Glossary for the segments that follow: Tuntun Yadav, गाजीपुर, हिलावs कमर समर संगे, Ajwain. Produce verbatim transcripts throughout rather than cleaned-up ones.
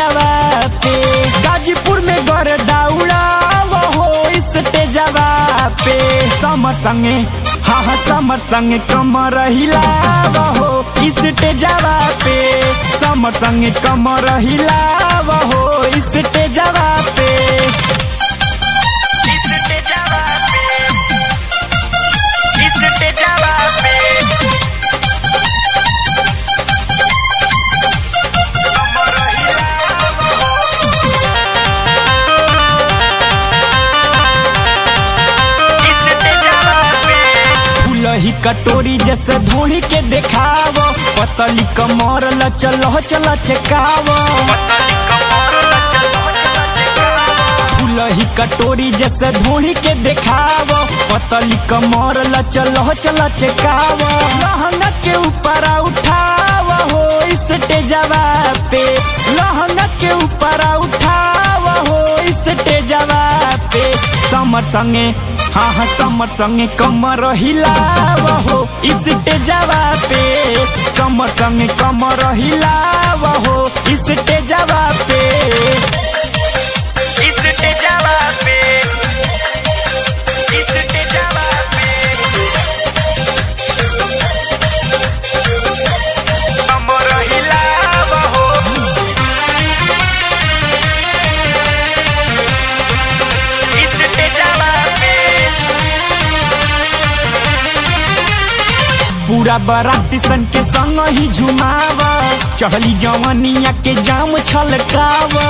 जवा पे गाजीपुर में घर दौड़ा वो स्टेज जवा पे समर संगे हा हा समर संगे कमर हिला वो स्टेज जवा पे समर संगे कमर हिला वो स्टेज जवा पे कटोरी जैसे धोड़ी के देखावो पतली कमर ल चलो चलो चकावो फूलही कटोरी जैसे धोड़ी के देखावो पतली कमर ल चलो चलो चकावो लहंगा के ऊपर उठावो हो स्टेजवा पे लहंगा के ऊपर उठावो हो स्टेजवा पे समर संगे हाँ हाँ समर संगे कमर हिलाव हो स्टेजवा पे समर संगे कमर हिलाव हो स्टेजवा पे स्टेजवा पे स्टेजवा पे कमर हिलाव हो। पूरा बराती सन के संग ही झुमावा चहली जवानिया के जाम छलकावा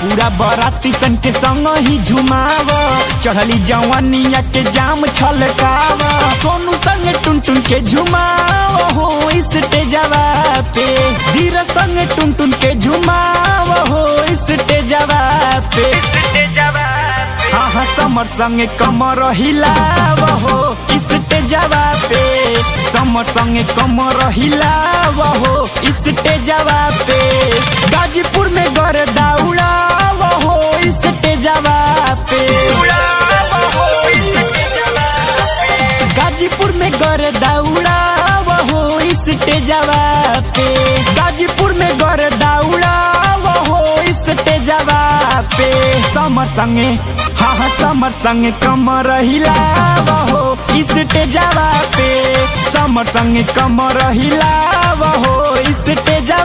पूरा बराती सन के संग ही झुमावा चहली जवानिया के जाम छलकावा सोनू संग टुनटुन के झुमाव हो स्टेजवा पे धीर संग टुनटुन के झुमाव हो स्टेजवा पे हाँ हाँ समर संगे कमर हिलाव हो स्टेजवा पे समर संगे कमर हिलाव हो स्टेजवा पे गाजीपुर में घर दौड़ाव हो स्टेजवा पे गाजीपुर में घर दौड़ाव हो स्टेजवा पे गाजीपुर में घर दौड़ाव हो स्टेजवा पे समर संगे हा हा समर संगे कमर हिलाव हो स्टेजवा पे समर संगे कमर हिलाव हो स्टेजवा।